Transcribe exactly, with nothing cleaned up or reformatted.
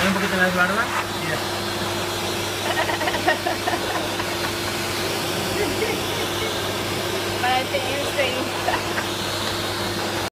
Pon un poquito las barbas y ya. Para tener su Insta.